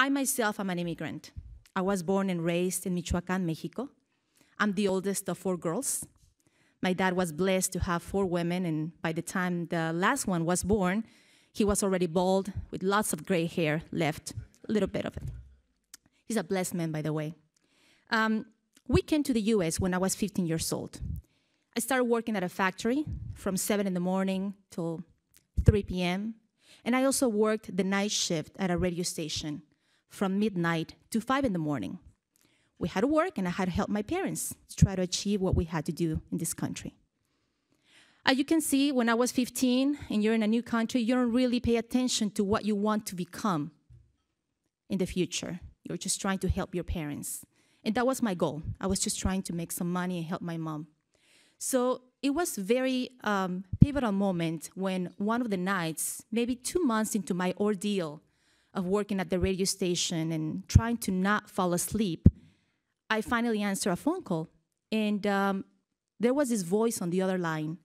I myself am an immigrant. I was born and raised in Michoacán, Mexico. I'm the oldest of four girls. My dad was blessed to have four women, and by the time the last one was born, he was already bald with lots of gray hair left, a little bit of it. He's a blessed man, by the way. We came to the US when I was 15 years old. I started working at a factory from 7 in the morning till 3 p.m. And I also worked the night shift at a radio station from midnight to 5 in the morning. We had to work, and I had to help my parents to try to achieve what we had to do in this country. As you can see, when I was 15 and you're in a new country, you don't really pay attention to what you want to become in the future. You're just trying to help your parents. And that was my goal. I was just trying to make some money and help my mom. So it was very pivotal moment when one of the nights, maybe 2 months into my ordeal of working at the radio station and trying to not fall asleep, I finally answered a phone call. And there was this voice on the other line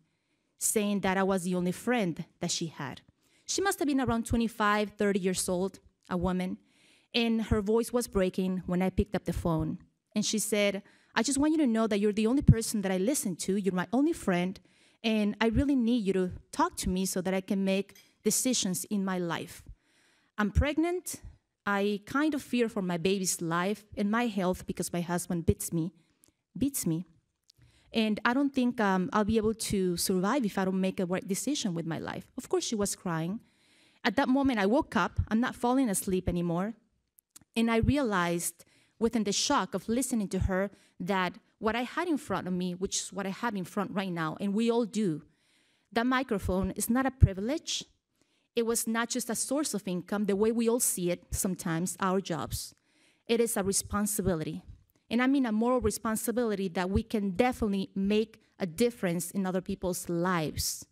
saying that I was the only friend that she had. She must have been around 25, 30 years old, a woman. And her voice was breaking when I picked up the phone. And she said, "I just want you to know that you're the only person that I listen to, you're my only friend, and I really need you to talk to me so that I can make decisions in my life. I'm pregnant, I kind of fear for my baby's life and my health because my husband beats me. And I don't think I'll be able to survive if I don't make a right decision with my life." Of course, she was crying. At that moment, I woke up, I'm not falling asleep anymore, and I realized within the shock of listening to her that what I had in front of me, which is what I have in front right now, and we all do, that microphone is not a privilege. It was not just a source of income, the way we all see it sometimes, our jobs. It is a responsibility. And I mean a moral responsibility that we can definitely make a difference in other people's lives.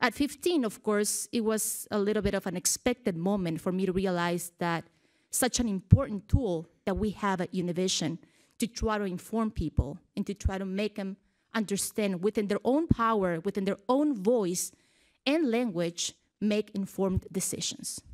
At 15, of course, it was a little bit of an expected moment for me to realize that such an important tool that we have at Univision to try to inform people and to try to make them understand within their own power, within their own voice and language, make informed decisions.